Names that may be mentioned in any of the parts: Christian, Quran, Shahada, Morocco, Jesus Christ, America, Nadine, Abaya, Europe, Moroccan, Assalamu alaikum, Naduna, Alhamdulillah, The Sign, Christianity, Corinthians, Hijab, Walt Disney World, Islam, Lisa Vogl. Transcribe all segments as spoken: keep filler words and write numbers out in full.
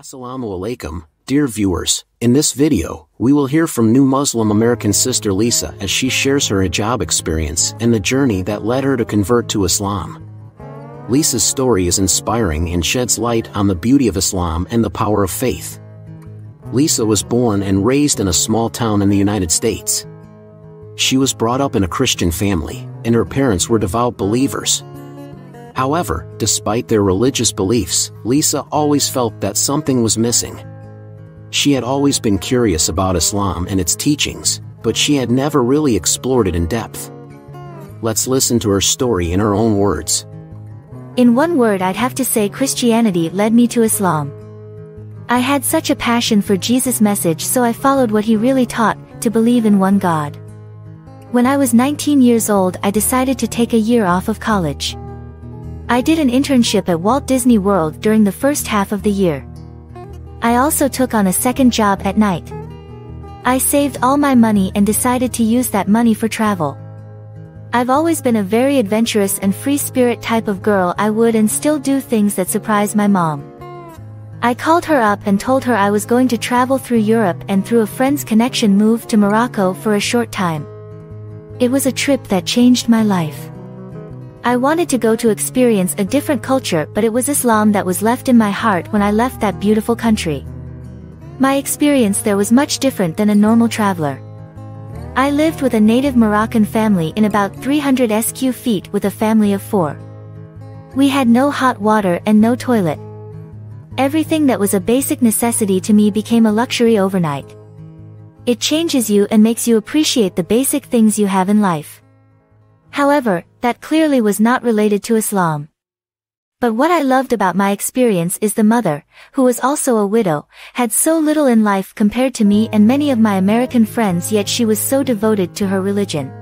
Assalamu alaikum, dear viewers. In this video, we will hear from new Muslim American sister Lisa as she shares her hijab experience and the journey that led her to convert to Islam. Lisa's story is inspiring and sheds light on the beauty of Islam and the power of faith. Lisa was born and raised in a small town in the United States. She was brought up in a Christian family, and her parents were devout believers. However, despite their religious beliefs, Lisa always felt that something was missing. She had always been curious about Islam and its teachings, but she had never really explored it in depth. Let's listen to her story in her own words. In one word, I'd have to say Christianity led me to Islam. I had such a passion for Jesus' message, so I followed what he really taught, to believe in one God. When I was nineteen years old, I decided to take a year off of college. I did an internship at Walt Disney World during the first half of the year. I also took on a second job at night. I saved all my money and decided to use that money for travel. I've always been a very adventurous and free spirit type of girl. I would and still do things that surprise my mom. I called her up and told her I was going to travel through Europe, and through a friend's connection moved to Morocco for a short time. It was a trip that changed my life. I wanted to go to experience a different culture, but it was Islam that was left in my heart when I left that beautiful country. My experience there was much different than a normal traveler. I lived with a native Moroccan family in about three hundred square feet with a family of four. We had no hot water and no toilet. Everything that was a basic necessity to me became a luxury overnight. It changes you and makes you appreciate the basic things you have in life. However, that clearly was not related to Islam. But what I loved about my experience is the mother, who was also a widow, had so little in life compared to me and many of my American friends, yet she was so devoted to her religion.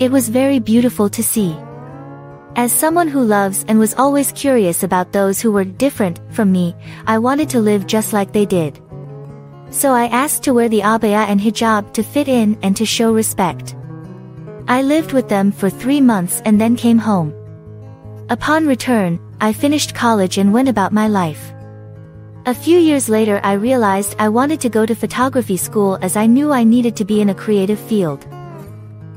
It was very beautiful to see. As someone who loves and was always curious about those who were different from me, I wanted to live just like they did. So I asked to wear the abaya and hijab to fit in and to show respect. I lived with them for three months and then came home. Upon return, I finished college and went about my life. A few years later, I realized I wanted to go to photography school, as I knew I needed to be in a creative field.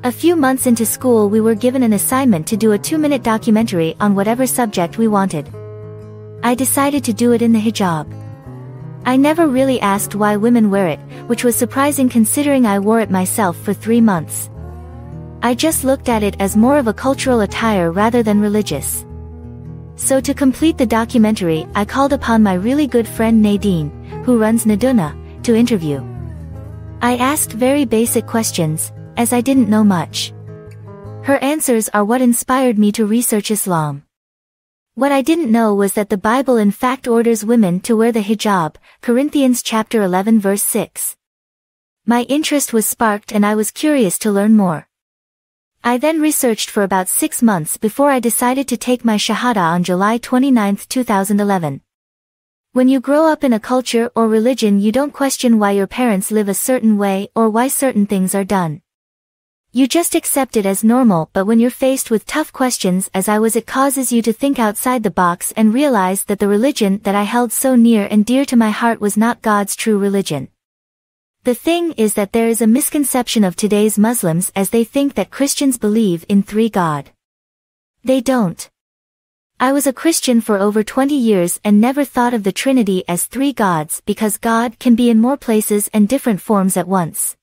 A few months into school, we were given an assignment to do a two-minute documentary on whatever subject we wanted. I decided to do it in the hijab. I never really asked why women wear it, which was surprising considering I wore it myself for three months. I just looked at it as more of a cultural attire rather than religious. So to complete the documentary, I called upon my really good friend Nadine, who runs Naduna, to interview. I asked very basic questions, as I didn't know much. Her answers are what inspired me to research Islam. What I didn't know was that the Bible in fact orders women to wear the hijab, Corinthians chapter eleven verse six. My interest was sparked and I was curious to learn more. I then researched for about six months before I decided to take my Shahada on July twenty-ninth two thousand eleven. When you grow up in a culture or religion, you don't question why your parents live a certain way or why certain things are done. You just accept it as normal, but when you're faced with tough questions as I was, it causes you to think outside the box and realize that the religion that I held so near and dear to my heart was not God's true religion. The thing is that there is a misconception of today's Muslims, as they think that Christians believe in three God. They don't. I was a Christian for over twenty years and never thought of the Trinity as three gods, because God can be in more places and different forms at once.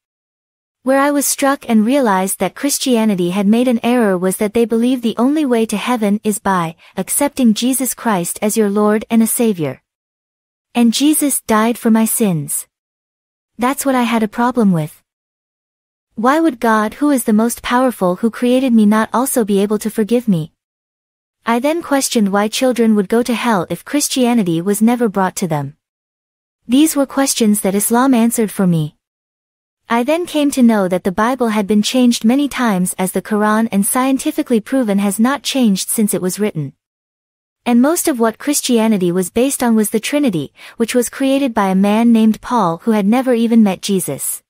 Where I was struck and realized that Christianity had made an error was that they believe the only way to heaven is by accepting Jesus Christ as your Lord and a Savior. And Jesus died for my sins. That's what I had a problem with. Why would God, who is the most powerful, who created me, not also be able to forgive me? I then questioned why children would go to hell if Christianity was never brought to them. These were questions that Islam answered for me. I then came to know that the Bible had been changed many times, as the Quran, and scientifically proven, has not changed since it was written. And most of what Christianity was based on was the Trinity, which was created by a man named Paul who had never even met Jesus.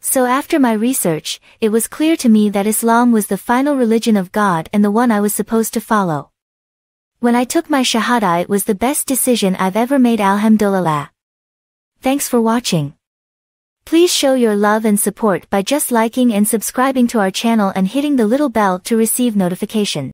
So after my research, it was clear to me that Islam was the final religion of God and the one I was supposed to follow. When I took my Shahada, it was the best decision I've ever made, Alhamdulillah. Thanks for watching. Please show your love and support by just liking and subscribing to our channel and hitting the little bell to receive notifications.